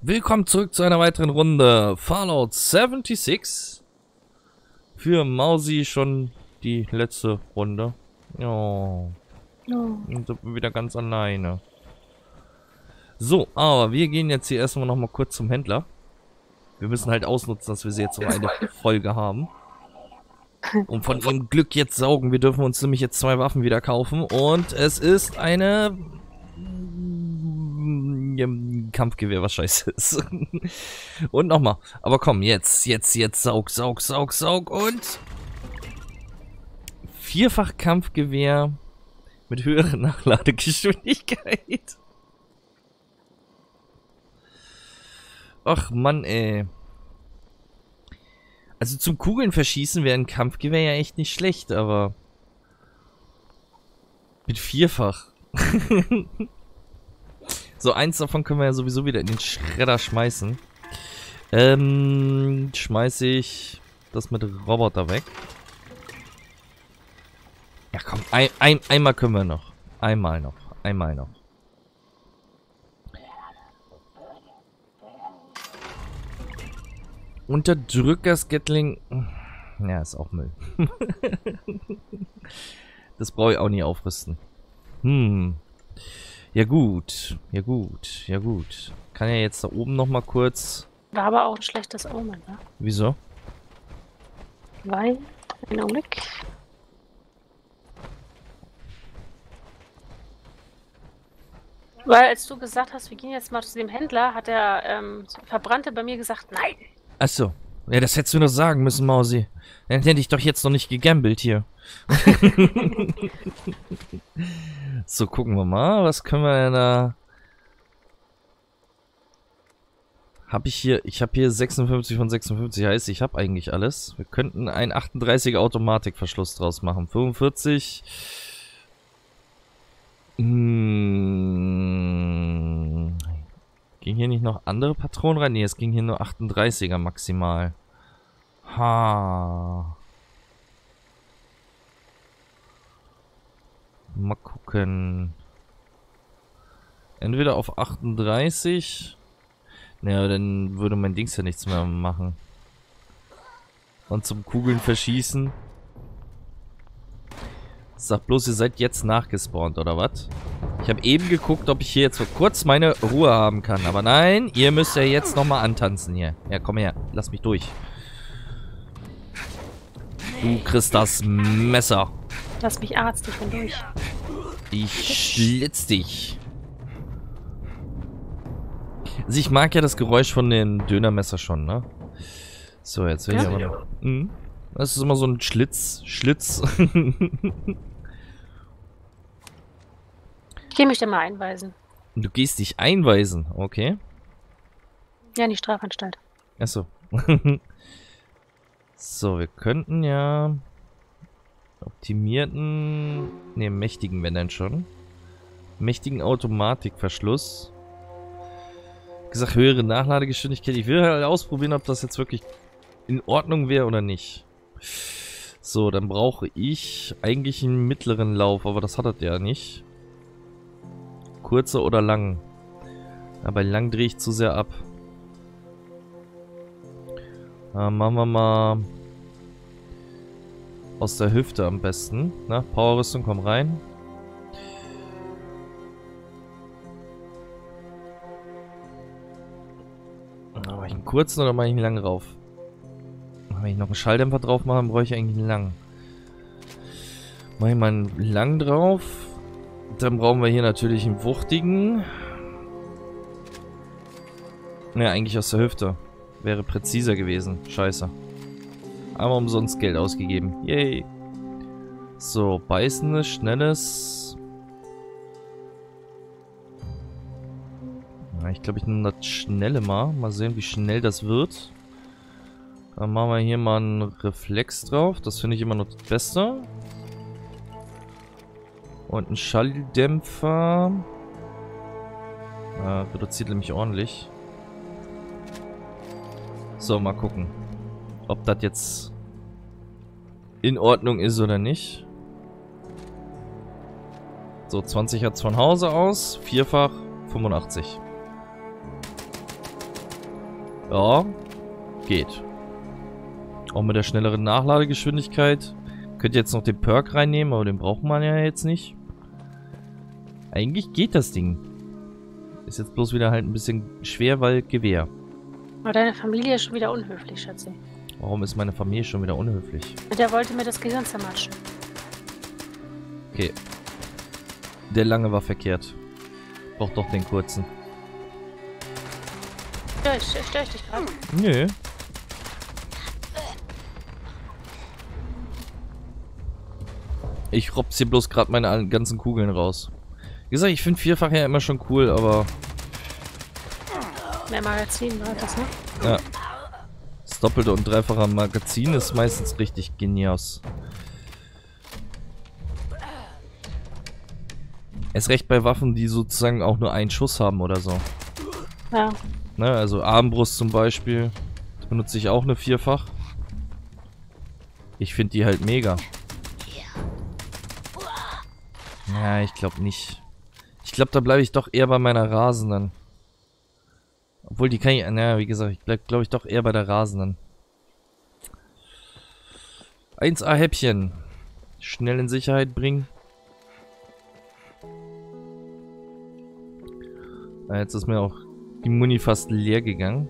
Willkommen zurück zu einer weiteren Runde Fallout 76. Für Mausi schon die letzte Runde. Oh. Und sind wir wieder ganz alleine. So, aber wir gehen jetzt hier erstmal nochmal kurz zum Händler. Wir müssen halt ausnutzen, dass wir sie jetzt noch eine Folge haben. Und von ihrem Glück jetzt saugen. Wir dürfen uns nämlich jetzt zwei Waffen wieder kaufen. Und es ist eine... Kampfgewehr, was scheiße ist. Und nochmal. Aber komm, jetzt, saug. Und 4-fach Kampfgewehr mit höherer Nachladegeschwindigkeit. Ach Mann, ey. Also zum Kugeln verschießen wäre ein Kampfgewehr ja echt nicht schlecht, aber mit 4-fach. So, eins davon können wir ja sowieso wieder in den Schredder schmeißen. Schmeiße ich das mit Roboter weg. Ja komm, einmal können wir noch. Einmal noch. Unterdrücker Gatling. Ja, ist auch Müll. Das brauche ich auch nie aufrüsten. Ja gut. Kann ja jetzt da oben nochmal kurz... War aber auch ein schlechtes Omen, ne? Wieso? Weil... Einen Augenblick. Weil als du gesagt hast, wir gehen jetzt mal zu dem Händler, hat der Verbrannte bei mir gesagt, nein! Achso. Ja, das hättest du noch sagen müssen, Mausi. Dann hätte ich doch jetzt noch nicht gegambelt hier. So, gucken wir mal. Was können wir denn da... Ich habe hier 56 von 56. Heißt, ich habe eigentlich alles. Wir könnten einen 38er Automatikverschluss draus machen. 45. Ging hier nicht noch andere Patronen rein? Nee, es ging hier nur 38er maximal. Ha. Mal gucken. Entweder auf 38. Naja, dann würde mein Dings ja nichts mehr machen. Und zum Kugeln verschießen. Sag bloß, ihr seid jetzt nachgespawnt, oder was? Ich habe eben geguckt, ob ich hier jetzt vor kurz meine Ruhe haben kann. Aber nein, ihr müsst ja jetzt nochmal antanzen hier. Ja, komm her. Lass mich durch. Du kriegst das Messer. Lass mich Arzt, ich bin durch. Ich schlitz dich. Also ich mag ja das Geräusch von dem Dönermesser schon, ne? So, jetzt will ich aber noch... Das ist immer so ein Schlitz. Ich gehe mich dann mal einweisen. Du gehst dich einweisen, okay. Ja, in die Strafanstalt. Achso. So, wir könnten ja... Optimierten... Ne, mächtigen, wenn dann schon. Mächtigen Automatikverschluss. Gesagt, höhere Nachladegeschwindigkeit. Ich will halt ausprobieren, ob das jetzt wirklich in Ordnung wäre oder nicht. So, dann brauche ich eigentlich einen mittleren Lauf, aber das hat er ja nicht. Kurzer oder lang. Aber lang drehe ich zu sehr ab. Machen wir mal... Aus der Hüfte am besten. Na, Powerrüstung, komm rein. Mache ich einen kurzen oder mache ich einen langen rauf? Wenn ich noch einen Schalldämpfer drauf mache, brauche ich eigentlich einen langen. Mache ich mal einen langen drauf. Dann brauchen wir hier natürlich einen wuchtigen. Ja, eigentlich aus der Hüfte. Wäre präziser gewesen. Scheiße. Einmal umsonst Geld ausgegeben. Yay. So, beißendes, schnelles. Ja, ich glaube, ich nehme das Schnelle mal. Mal sehen, wie schnell das wird. Dann machen wir hier mal einen Reflex drauf. Das finde ich immer noch das Beste. Und einen Schalldämpfer. Reduziert nämlich ordentlich. So, mal gucken. Ob das jetzt in Ordnung ist oder nicht. So, 20 hat es von Hause aus. 4-fach, 85. Ja, geht. Auch mit der schnelleren Nachladegeschwindigkeit. Könnt ihr jetzt noch den Perk reinnehmen, aber den braucht man ja jetzt nicht. Eigentlich geht das Ding. Ist jetzt bloß wieder halt ein bisschen schwer, weil Gewehr. Aber deine Familie ist schon wieder unhöflich, Schatzi. Warum ist meine Familie schon wieder unhöflich? Der wollte mir das Gehirn zermatschen. Okay. Der lange war verkehrt. Braucht doch den kurzen. Stör ich dich gerade? Nö. Ich rob's hier bloß gerade meine ganzen Kugeln raus. Wie gesagt, ich finde vierfach ja immer schon cool, aber... Mehr Magazin war das, ne? Ja. Das doppelte und dreifache Magazin ist meistens richtig genios. Erst recht bei Waffen, die sozusagen auch nur einen Schuss haben oder so. Ja. Ne, also Armbrust zum Beispiel. Das benutze ich auch eine vierfach. Ich finde die halt mega. Ja, ich glaube nicht. Ich glaube, da bleibe ich doch eher bei meiner Rasenden. Obwohl, die kann ich... Naja, wie gesagt, ich bleibe, glaube ich, doch eher bei der Rasenden. 1A Häppchen. Schnell in Sicherheit bringen. Jetzt ist mir auch die Muni fast leer gegangen.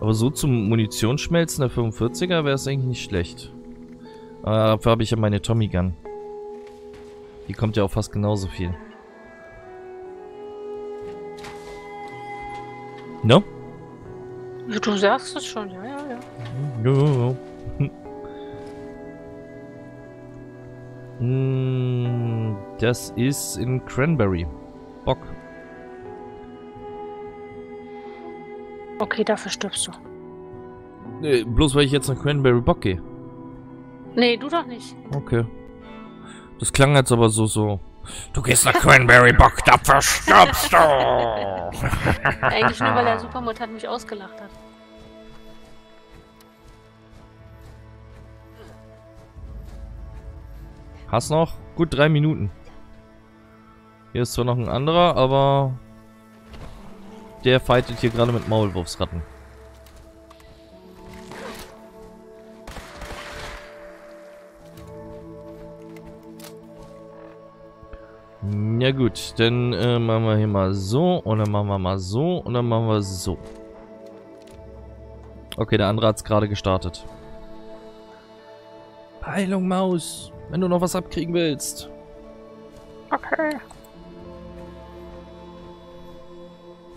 Aber so zum Munitionsschmelzen der 45er wäre es eigentlich nicht schlecht. Aber dafür habe ich ja meine Tommy Gun. Die kommt ja auch fast genauso viel. No? Du sagst es schon, ja, ja, ja. No. Das ist in Cranberry Bog. Okay, dafür stirbst du. Nee, bloß weil ich jetzt nach Cranberry Bog gehe. Nee, du doch nicht. Okay. Das klang jetzt aber so. Du gehst nach Cranberry Bog, dafür stirbst du! Eigentlich nur, weil der Supermutant mich ausgelacht hat. Hast noch gut 3 Minuten. Hier ist zwar noch ein anderer, aber der fightet hier gerade mit Maulwurfsratten. Ja gut, dann machen wir hier mal so und dann machen wir mal so und dann machen wir so. Okay, der andere hat es gerade gestartet. Heilung Maus, wenn du noch was abkriegen willst. Okay.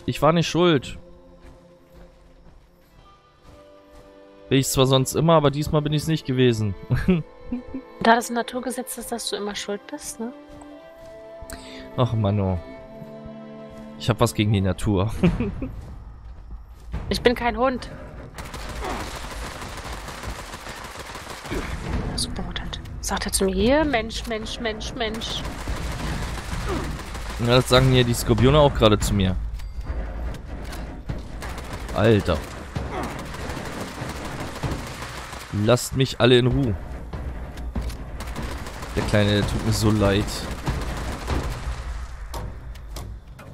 Ich war nicht schuld. Bin ich zwar sonst immer, aber diesmal bin ich es nicht gewesen. Da das Naturgesetz ist, dass du immer schuld bist, ne? Ach Mano. Ich hab was gegen die Natur. Ich bin kein Hund. Super Mutant. Sagt er zu mir hier, Mensch, Mensch, Mensch, Mensch. Ja, das sagen hier die Skorpione auch gerade zu mir. Alter. Lasst mich alle in Ruhe. Der Kleine, der tut mir so leid.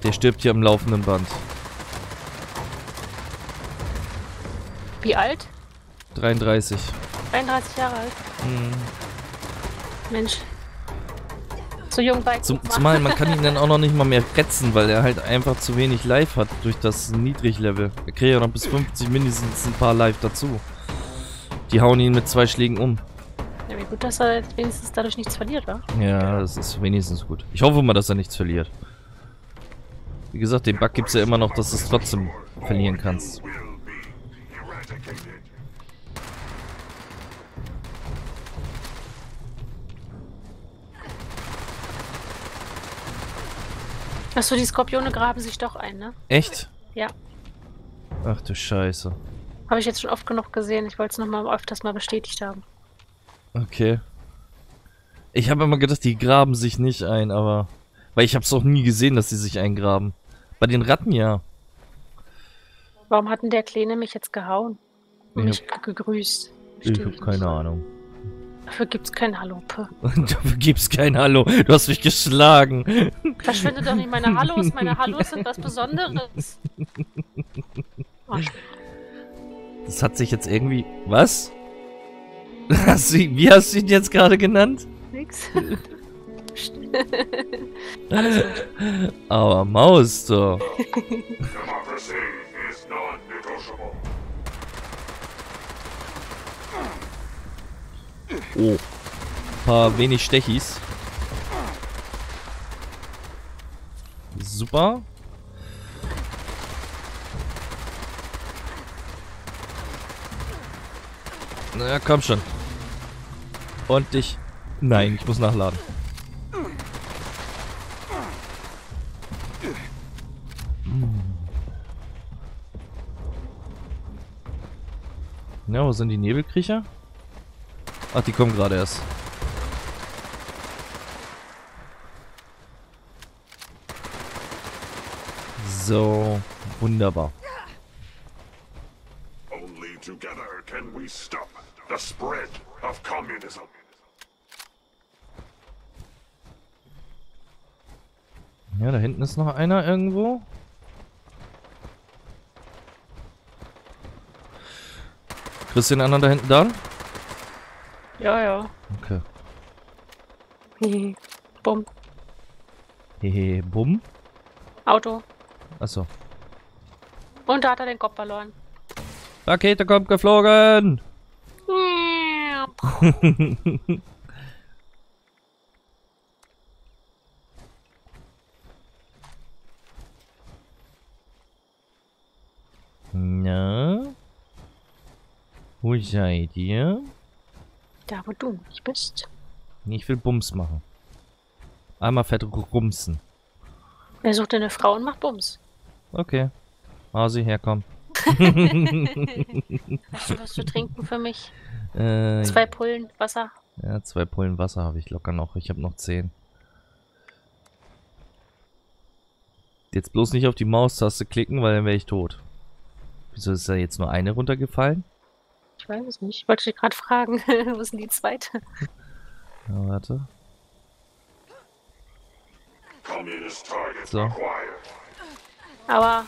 Der stirbt hier am laufenden Band. Wie alt? 33. 33 Jahre alt? Mhm. Mensch. So jung bei Zumal, man kann ihn dann auch noch nicht mal mehr retzen, weil er halt einfach zu wenig Life hat durch das Niedriglevel. Er kriegt ja noch bis 50 mindestens ein paar Life dazu. Die hauen ihn mit 2 Schlägen um. Ja, wie gut, dass er jetzt wenigstens dadurch nichts verliert, wa? Ja, das ist wenigstens gut. Ich hoffe mal, dass er nichts verliert. Wie gesagt, den Bug gibt es ja immer noch, dass du es trotzdem verlieren kannst. Achso, die Skorpione graben sich doch ein, ne? Echt? Ja. Ach du Scheiße. Habe ich jetzt schon oft genug gesehen. Ich wollte es nochmal öfters mal bestätigt haben. Okay. Ich habe immer gedacht, die graben sich nicht ein, aber... Weil ich habe es auch nie gesehen, dass sie sich eingraben. Bei den Ratten ja. Warum hat denn der Kleine mich jetzt gehauen? Und mich gegrüßt? Ich habe keine Ahnung. Dafür gibt's kein Hallo. Dafür gibt's kein Hallo. Du hast mich geschlagen. Verschwinde doch nicht meine Hallos. Meine Hallos sind was Besonderes. Das hat sich jetzt irgendwie... Was? Wie hast du ihn jetzt gerade genannt? Nix. Aber Maus doch. Oh. Ein paar wenig Stechis. Super. Na ja, komm schon. Und ich... Nein, ich muss nachladen. Na, wo sind die Nebelkriecher? Ach, die kommen gerade erst. So, wunderbar. Only together can we stop the spread of communism. Ja, da hinten ist noch einer irgendwo. Kriegst du den anderen da hinten dann? Ja, ja. Okay. Hehe, bumm. Hehe, bumm? Auto. Achso. Und da hat er den Kopf verloren. Rakete kommt geflogen! Na? Wo seid ihr? Da, wo du nicht bist. Ich will Bums machen. Einmal fett rumsen. Er sucht eine Frau und macht Bums. Okay. Mausi, herkommen. Hast du was zu trinken für mich? 2 Pullen Wasser. Ja, 2 Pullen Wasser habe ich locker noch. Ich habe noch 10. Jetzt bloß nicht auf die Maustaste klicken, weil dann wäre ich tot. Wieso ist da jetzt nur eine runtergefallen? Ich weiß es nicht. Ich wollte dich gerade fragen, wo ist denn die zweite? Ja, warte. So. Aber...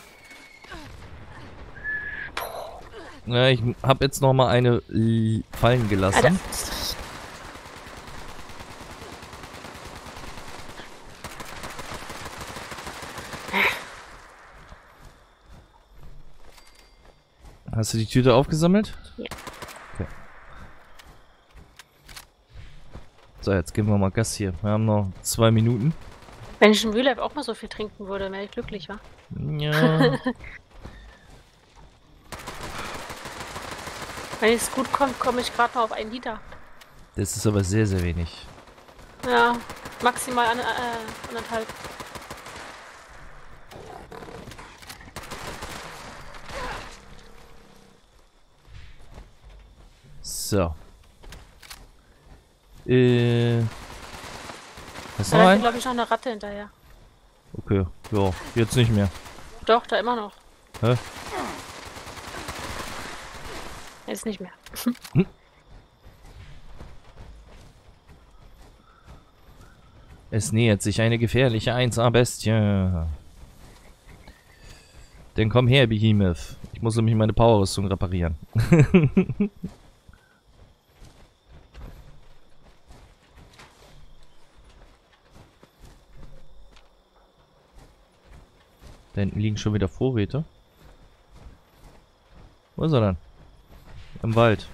Ja, ich habe jetzt noch mal eine fallen gelassen. Alter. Hast du die Tüte aufgesammelt? Ja. Okay. So, jetzt geben wir mal Gas hier. Wir haben noch 2 Minuten. Wenn ich in Real Life auch mal so viel trinken würde, wäre ich glücklich, wa? Ja. Wenn es gut kommt, komme ich gerade mal auf 1 Liter. Das ist aber sehr, sehr wenig. Ja, maximal 1,5. So. Was noch ein? Da glaube ich noch eine Ratte hinterher. Okay, ja, jetzt nicht mehr. Doch, da immer noch. Hä? Jetzt nicht mehr. Hm? Es nähert sich eine gefährliche 1A-Bestie. Denn komm her, Behemoth. Ich muss nämlich meine Power-Rüstung reparieren. Da hinten liegen schon wieder Vorräte. Wo ist er dann? Im Wald.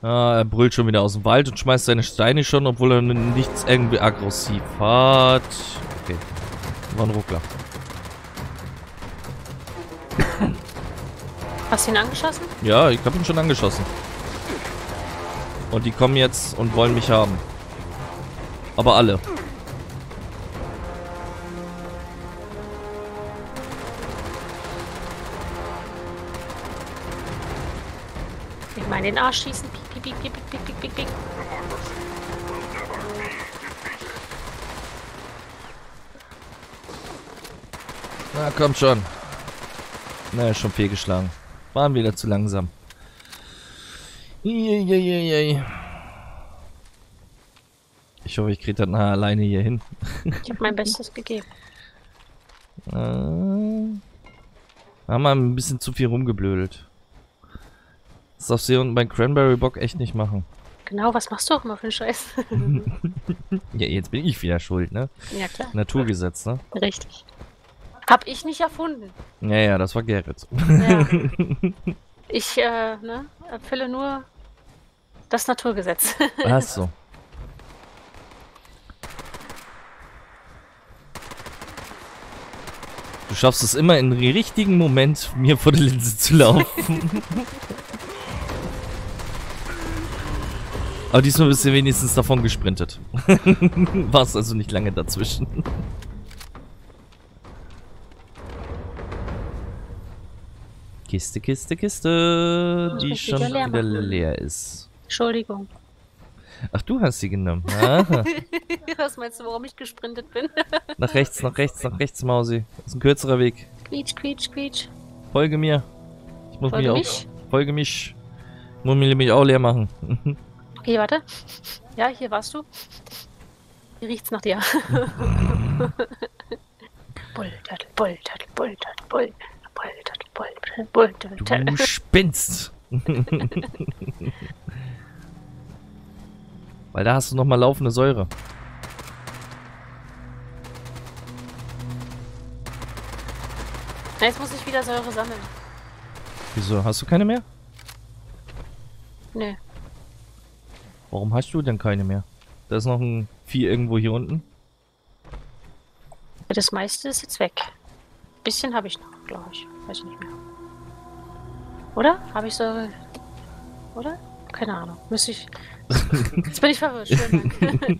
Ah, er brüllt schon wieder aus dem Wald und schmeißt seine Steine schon, obwohl er nichts irgendwie aggressiv hat. Okay. War ein Ruckler. Hast du ihn angeschossen? Ja, ich habe ihn schon angeschossen. Und die kommen jetzt und wollen mich haben. Aber alle. In den Arsch schießen. Piep, piep, piep, piep, piep, piep, piep. Na, kommt schon. Na, schon fehlgeschlagen. Waren wieder zu langsam. Ich hoffe, ich kriege das nachher alleine hier hin. Ich habe mein Bestes gegeben. Haben wir ein bisschen zu viel rumgeblödelt. Das darfst du hier unten bei Cranberry Bog echt nicht machen. Genau, was machst du auch immer für einen Scheiß? Ja, jetzt bin ich wieder schuld, ne? Ja, klar. Naturgesetz, ne? Richtig. Hab ich nicht erfunden. Ja, ja, das war Gerrit. Ja. Ich ne, erfülle nur das Naturgesetz. Ach so. Du schaffst es immer in den richtigen Moment, mir vor der Linse zu laufen. Aber diesmal bist du wenigstens davon gesprintet. Warst also nicht lange dazwischen. Kiste, Kiste, Kiste, die schon wieder leer ist. Entschuldigung. Ach, du hast sie genommen. Was meinst du, warum ich gesprintet bin? Nach rechts, nach rechts, nach rechts, Mausi. Das ist ein kürzerer Weg. Quietsch, quietsch, quietsch. Folge mir. Ich muss mich auch. Folge mich. Ich muss mich nämlich auch leer machen. Okay, warte. Ja, hier warst du. Hier riecht's nach dir. BullTurtle, BullTurtle, BullTurtle, BullTurtle. Du spinnst! Weil da hast du nochmal laufende Säure. Jetzt muss ich wieder Säure sammeln. Wieso? Hast du keine mehr? Nee. Warum hast du denn keine mehr? Da ist noch ein Vieh irgendwo hier unten. Das meiste ist jetzt weg. Ein bisschen habe ich noch, glaube ich. Weiß ich nicht mehr. Oder? Habe ich Säure? Oder? Keine Ahnung. Müsste ich... Jetzt bin ich verwirrt. Schönen Dank.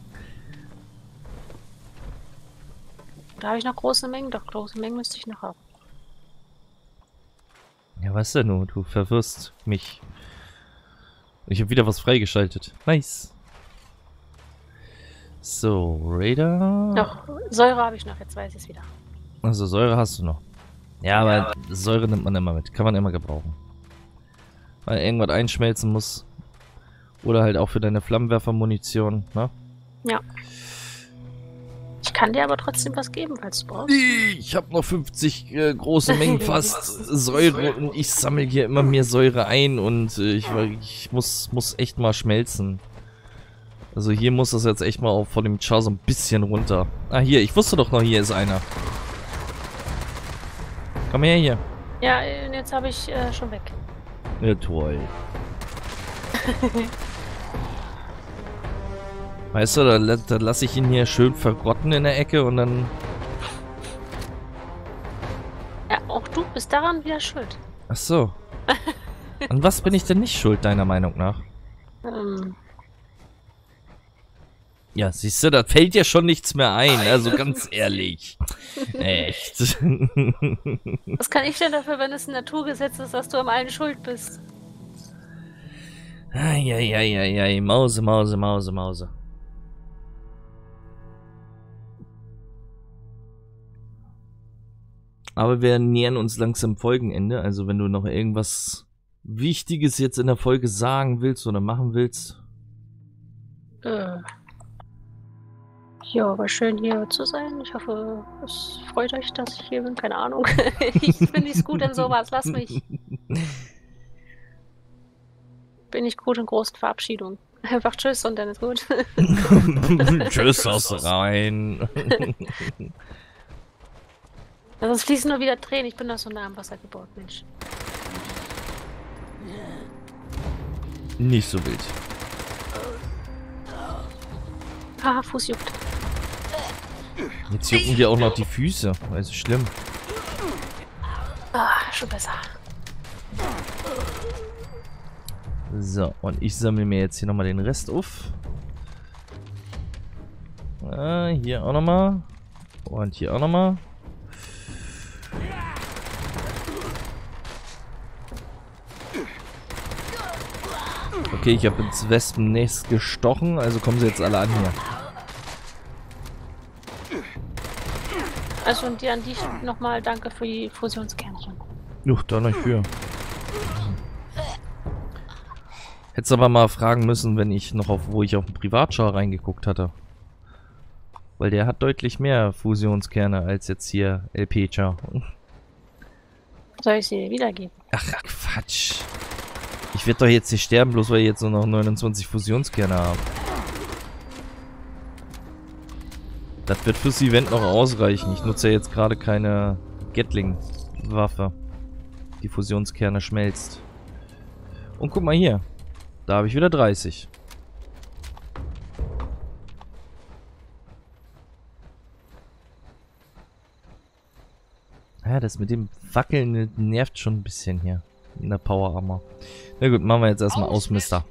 Da habe ich noch große Mengen. Doch, große Mengen müsste ich noch haben. Ja, was denn nun? Du verwirrst mich. Ich habe wieder was freigeschaltet. Nice. So, Raider... Doch, Säure habe ich noch. Jetzt weiß ich es wieder. Also Säure hast du noch. Ja, aber Säure nimmt man immer mit. Kann man immer gebrauchen. Weil irgendwas einschmelzen muss. Oder halt auch für deine Flammenwerfermunition, ne? Ja. Ich kann dir aber trotzdem was geben, falls du brauchst. Ich habe noch 50 große Mengen fast Säure und ich sammle hier immer mehr Säure ein und ich muss echt mal schmelzen. Also hier muss das jetzt echt mal auch von dem Char so ein bisschen runter. Ah, hier, ich wusste doch noch, hier ist einer. Komm her hier. Ja, und jetzt habe ich schon weg. Ja, toll. Weißt du, da lasse ich ihn hier schön verrotten in der Ecke und dann... Ja, auch du bist daran wieder schuld. Ach so. An was bin ich denn nicht schuld, deiner Meinung nach? Ja, siehst du, da fällt ja schon nichts mehr ein, also ganz ehrlich. Echt. Was kann ich denn dafür, wenn es ein Naturgesetz ist, dass du am allen schuld bist? Eieieiei, Mause, Mause, Mause, Mause. Aber wir nähern uns langsam Folgenende, also wenn du noch irgendwas Wichtiges jetzt in der Folge sagen willst oder machen willst. Ja, war schön hier zu sein. Ich hoffe, es freut euch, dass ich hier bin. Keine Ahnung. Ich bin nicht gut in sowas. Lass mich. Bin ich gut in großen Verabschiedungen. Einfach tschüss und dann ist gut. Tschüss aus rein. Also es fließen nur wieder Tränen. Ich bin doch so nah am Wasser gebaut, Mensch. Nicht so wild. Haha, Fuß juckt. Jetzt jucken dir auch noch die Füße. Also schlimm. Ah, schon besser. So, und ich sammle mir jetzt hier nochmal den Rest auf. Ah, hier auch nochmal. Und hier auch nochmal. Okay, ich habe ins Wespennest gestochen, also kommen sie jetzt alle an hier. Also und dir an dich nochmal danke für die Fusionskernchen. Juch, da noch für. Hättest aber mal fragen müssen, wenn ich noch wo ich auf den Privatschar reingeguckt hatte. Weil der hat deutlich mehr Fusionskerne als jetzt hier LP-Char. Soll ich sie dir wiedergeben? Ach, Quatsch. Ich werde doch jetzt nicht sterben, bloß weil ich jetzt nur noch 29 Fusionskerne habe. Das wird fürs Event noch ausreichen. Ich nutze ja jetzt gerade keine Gatling-Waffe. Die Fusionskerne schmelzt. Und guck mal hier. Da habe ich wieder 30. Ja, das mit dem Wackeln nervt schon ein bisschen hier. In der Power Armor. Na gut, machen wir jetzt erstmal Ausmister.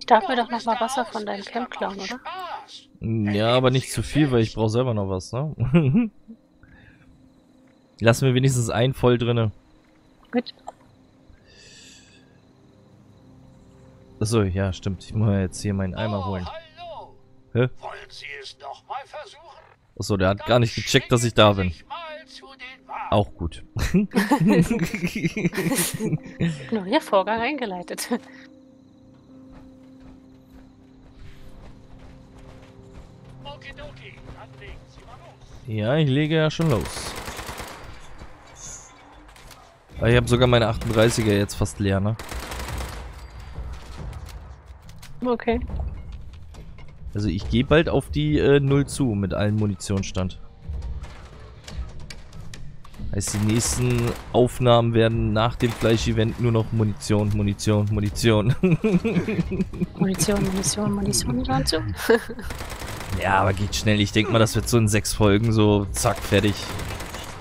Ich darf mir doch nochmal Wasser von deinem Camp klauen, oder? Ja, aber nicht zu viel, weil ich brauche selber noch was, ne? Lassen wir wenigstens einen voll drinne. Gut. Achso, ja, stimmt. Ich muss ja jetzt hier meinen Eimer holen. Hallo. Hä? Wollen Sie es noch mal versuchen? Achso, der hat gar nicht gecheckt, dass ich da bin. Auch gut. Neuer Vorgang eingeleitet. Ja, ich lege ja schon los. Aber ich habe sogar meine 38er jetzt fast leer, ne? Okay. Also ich gehe bald auf die 0 zu mit allen Munitionsstand. Heißt, die nächsten Aufnahmen werden nach dem Fleisch-Event nur noch Munition. Munition dazu. Ja, aber geht schnell. Ich denke mal, das wird so in 6 Folgen so zack, fertig.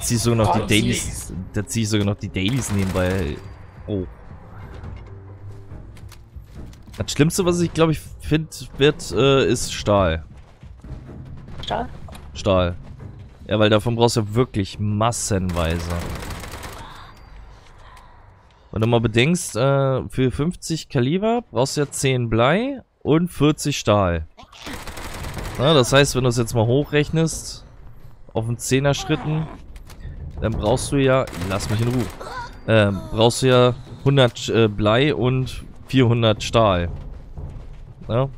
Zieh sogar noch die Dailies. Da ziehe ich sogar noch die Dailies nebenbei. Oh. Das Schlimmste, was ich glaube ich finde, ist Stahl. Stahl? Stahl. Ja, weil davon brauchst du ja wirklich massenweise. Wenn du mal bedenkst, für 50 Kaliber brauchst du ja 10 Blei und 40 Stahl. Na, das heißt, wenn du es jetzt mal hochrechnest, auf den 10er Schritten, dann brauchst du ja, lass mich in Ruhe, brauchst du ja 100 Blei und 400 Stahl. Ja.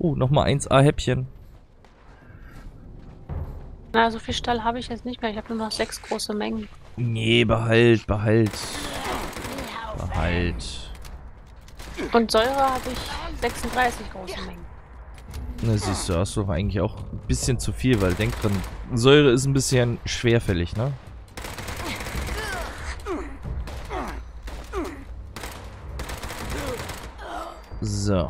Oh, nochmal 1A Häppchen. Na, so viel Stahl habe ich jetzt nicht mehr. Ich habe nur noch 6 große Mengen. Nee, behalt. Und Säure habe ich 36 große Mengen. Na, siehst du, hast du eigentlich auch ein bisschen zu viel, weil denk dran, Säure ist ein bisschen schwerfällig, ne? So.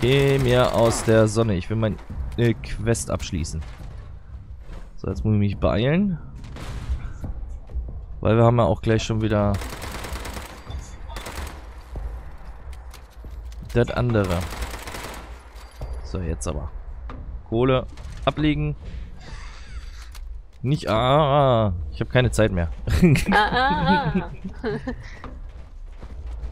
Geh mir aus der Sonne. Ich will meine Quest abschließen. So, jetzt muss ich mich beeilen. Weil wir haben ja auch gleich schon wieder das andere. So, jetzt aber. Kohle ablegen. Nicht. Ah, ich habe keine Zeit mehr.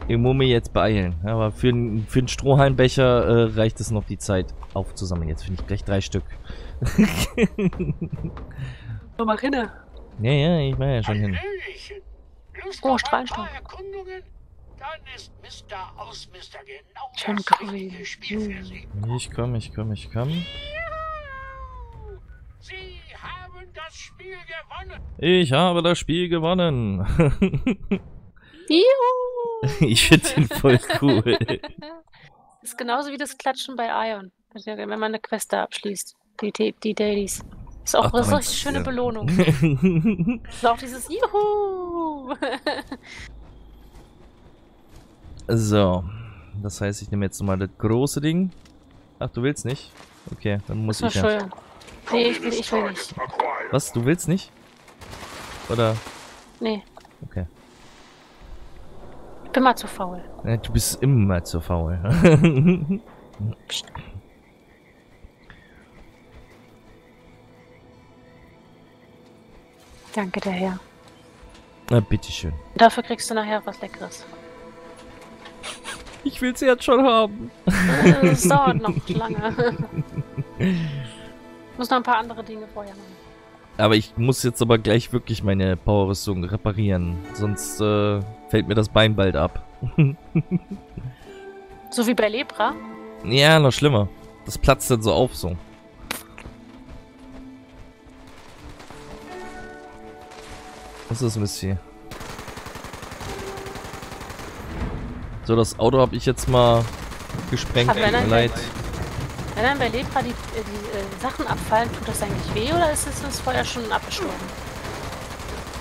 Ich muss mich jetzt beeilen. Aber für einen Strohhalmbecher reicht es noch die Zeit aufzusammeln. Jetzt finde ich gleich 3 Stück. So, mach hin. Ja, ich mache ja schon hin. Oh, Strahlenstoff. Ich komm. Ich habe das Spiel gewonnen. Juhu. Ich finde den voll cool. Das ist genauso wie das Klatschen bei Aion. Also, wenn man eine Quest da abschließt. Die Dailies. Ist auch eine richtig schöne Belohnung. Ist auch dieses Juhu. So. Das heißt, ich nehme jetzt nochmal das große Ding. Ach, du willst nicht? Okay, dann muss ich ja. Nee, ich will nicht. Was? Du willst nicht? Oder? Nee. Okay. Ich bin immer zu faul. Ja, du bist immer zu faul. Danke, der Herr. Na, bitteschön. Dafür kriegst du nachher was Leckeres. Ich will's jetzt schon haben. Es dauert noch lange. Ich muss noch ein paar andere Dinge vorher machen. Aber ich muss jetzt aber gleich wirklich meine Power-Rüstung reparieren. Sonst fällt mir das Bein bald ab. So wie bei Lepra? Ja, noch schlimmer. Das platzt dann so auf so. Was ist das Mist hier? So, das Auto habe ich jetzt mal gesprengt. Tut mir leid. Wenn dann bei Lepra die Sachen abfallen, tut das eigentlich weh oder ist es uns vorher schon abgestorben?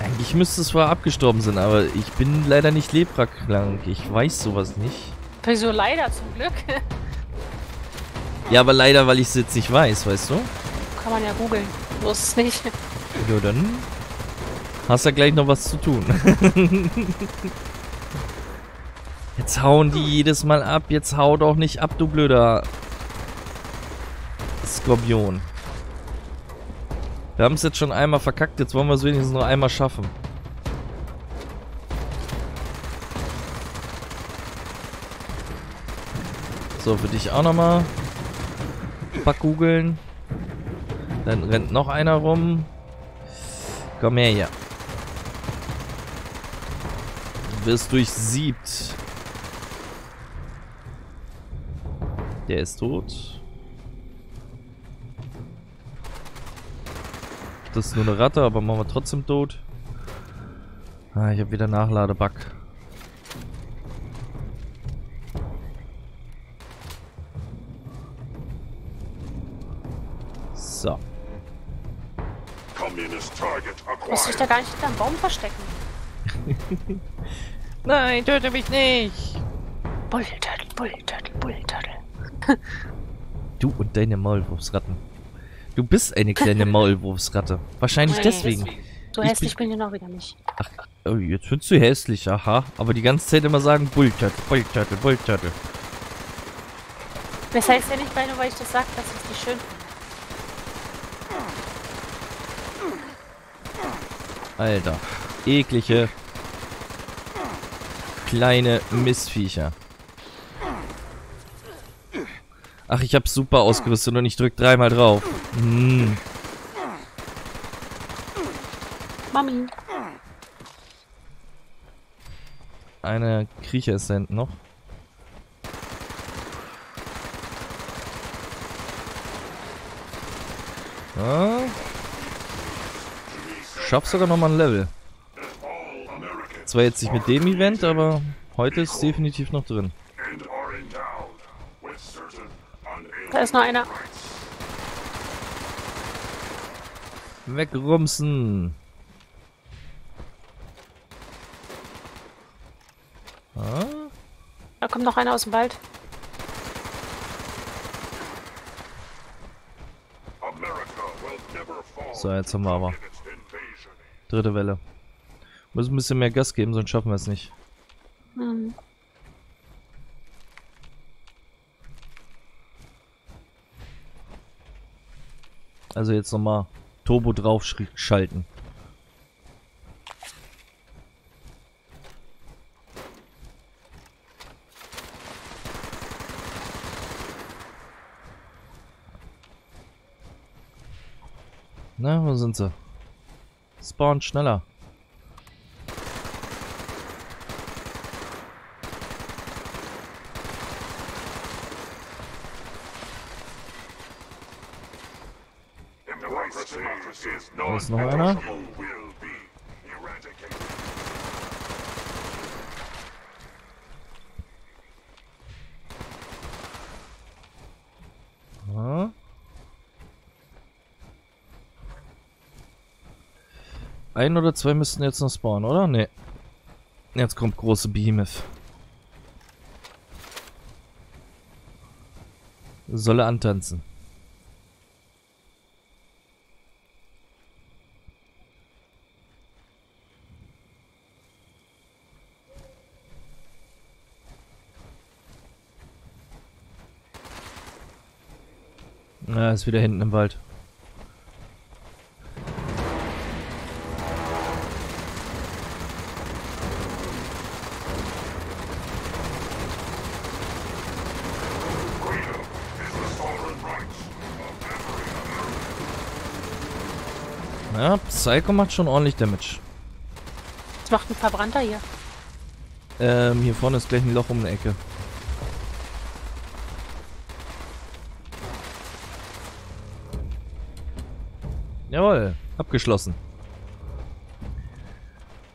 Eigentlich müsste es vorher abgestorben sein, aber ich bin leider nicht leprakrank. Ich weiß sowas nicht. Wieso leider zum Glück? Ja, aber leider, weil ich es jetzt nicht weiß, weißt du? Kann man ja googeln. Du wusstest es nicht. Ja, dann hast du ja gleich noch was zu tun. Jetzt hauen die jedes Mal ab. Jetzt hau doch nicht ab, du blöder Skorpion. Wir haben es jetzt schon einmal verkackt, jetzt wollen wir es wenigstens noch einmal schaffen. So, für dich auch nochmal. Pack googeln. Dann rennt noch einer rum. Komm her, ja. Du wirst durchsiebt. Der ist tot. Das ist nur eine Ratte, aber machen wir trotzdem tot. Ah, ich habe wieder Nachladebug. So. Muss ich da gar nicht hinter einem Baum verstecken? Nein, töte mich nicht! BullTurtle, BullTurtle, BullTurtle. Du und deine Maulwurfsratten. Du bist eine kleine Maulwurfsratte. Wahrscheinlich deswegen. So hässlich bin ich noch wieder nicht. Ach, oh, jetzt findest du hässlich, aha. Aber die ganze Zeit immer sagen, BullTurtle, BullTurtle, BullTurtle. Das heißt ja nicht, nur weil ich das sage, dass ich es nicht schön finde. Alter. Eklige kleine Mistviecher. Ach, ich hab's super ausgerüstet und ich drück dreimal drauf. Mm. Mami. Eine Kriecher ist da hinten noch. Ah. Schaff sogar nochmal ein Level. Zwar jetzt nicht mit dem Event, aber heute ist es definitiv noch drin. Da ist noch einer. Wegrumsen. Ah? Da kommt noch einer aus dem Wald. So, jetzt haben wir aber dritte Welle. Muss ein bisschen mehr Gas geben, sonst schaffen wir es nicht. Mhm. Also jetzt nochmal Turbo drauf schalten. Na, wo sind sie? Spawn schneller. Da ist noch einer. Ah. Ein oder zwei müssten jetzt noch spawnen, oder? Nee. Jetzt kommt große Behemoth. Soll er antanzen. Na, ist wieder hinten im Wald. Ja, Psycho macht schon ordentlich Damage. Was macht ein Verbrannter hier? Hier vorne ist gleich ein Loch um eine Ecke. Jawohl, abgeschlossen.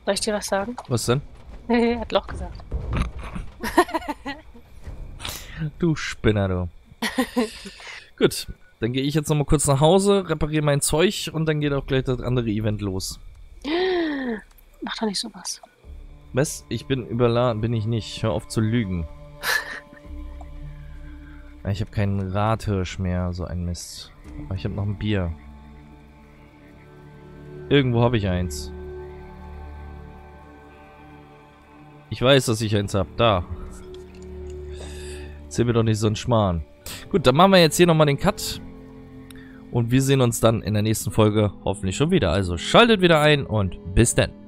Soll ich dir was sagen? Was denn? Er hat Loch gesagt. Du Spinner, du. Gut, dann gehe ich jetzt nochmal kurz nach Hause, repariere mein Zeug und dann geht auch gleich das andere Event los. Mach doch nicht sowas. Was? Ich bin überladen, bin ich nicht. Hör auf zu lügen. Ich habe keinen Rathirsch mehr, so ein Mist. Aber ich habe noch ein Bier. Irgendwo habe ich eins. Ich weiß, dass ich eins habe. Da. Erzähl mir doch nicht so einen Schmarrn. Gut, dann machen wir jetzt hier nochmal den Cut. Und wir sehen uns dann in der nächsten Folge hoffentlich schon wieder. Also schaltet wieder ein und bis dann.